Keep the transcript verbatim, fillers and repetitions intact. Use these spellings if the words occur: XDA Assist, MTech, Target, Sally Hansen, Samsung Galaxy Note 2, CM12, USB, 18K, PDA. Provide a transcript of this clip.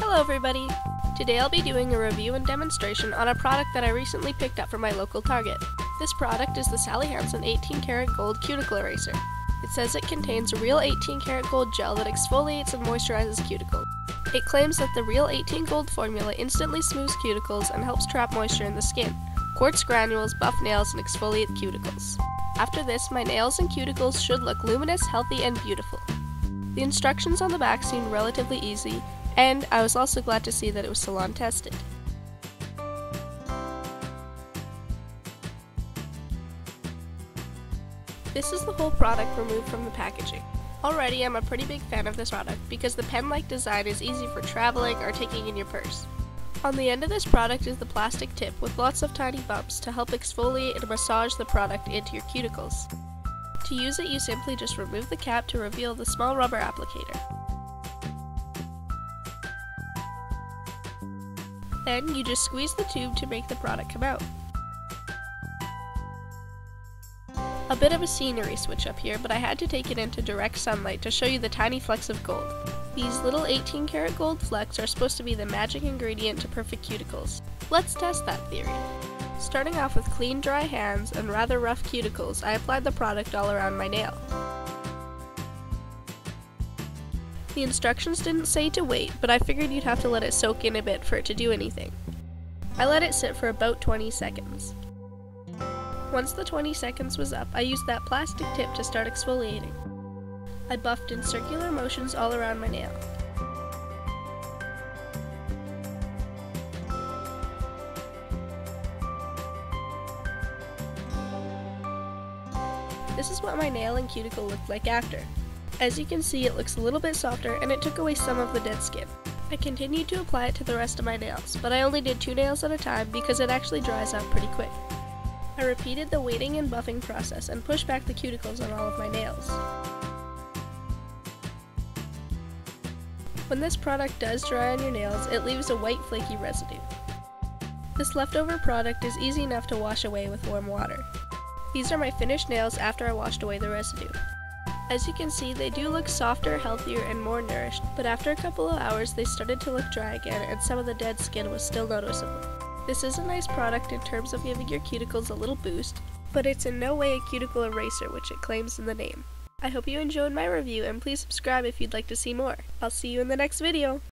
Hello everybody! Today I'll be doing a review and demonstration on a product that I recently picked up from my local Target. This product is the Sally Hansen eighteen karat Gold Cuticle Eraser. It says it contains a real eighteen karat gold gel that exfoliates and moisturizes cuticles. It claims that the real eighteen gold formula instantly smooths cuticles and helps trap moisture in the skin, quartz granules, buff nails, and exfoliate cuticles. After this, my nails and cuticles should look luminous, healthy, and beautiful. The instructions on the back seem relatively easy, and I was also glad to see that it was salon tested. This is the whole product removed from the packaging. Already I'm a pretty big fan of this product because the pen-like design is easy for traveling or taking in your purse. On the end of this product is the plastic tip with lots of tiny bumps to help exfoliate and massage the product into your cuticles. To use it, you simply just remove the cap to reveal the small rubber applicator. Then you just squeeze the tube to make the product come out. A bit of a scenery switch up here, but I had to take it into direct sunlight to show you the tiny flecks of gold. These little eighteen karat gold flecks are supposed to be the magic ingredient to perfect cuticles. Let's test that theory. Starting off with clean, dry hands and rather rough cuticles, I applied the product all around my nail. The instructions didn't say to wait, but I figured you'd have to let it soak in a bit for it to do anything. I let it sit for about twenty seconds. Once the twenty seconds was up, I used that plastic tip to start exfoliating. I buffed in circular motions all around my nail. This is what my nail and cuticle looked like after. As you can see, it looks a little bit softer and it took away some of the dead skin. I continued to apply it to the rest of my nails, but I only did two nails at a time because it actually dries out pretty quick. I repeated the waiting and buffing process and pushed back the cuticles on all of my nails. When this product does dry on your nails, it leaves a white flaky residue. This leftover product is easy enough to wash away with warm water. These are my finished nails after I washed away the residue. As you can see, they do look softer, healthier, and more nourished, but after a couple of hours they started to look dry again and some of the dead skin was still noticeable. This is a nice product in terms of giving your cuticles a little boost, but it's in no way a cuticle eraser, which it claims in the name. I hope you enjoyed my review and please subscribe if you'd like to see more. I'll see you in the next video!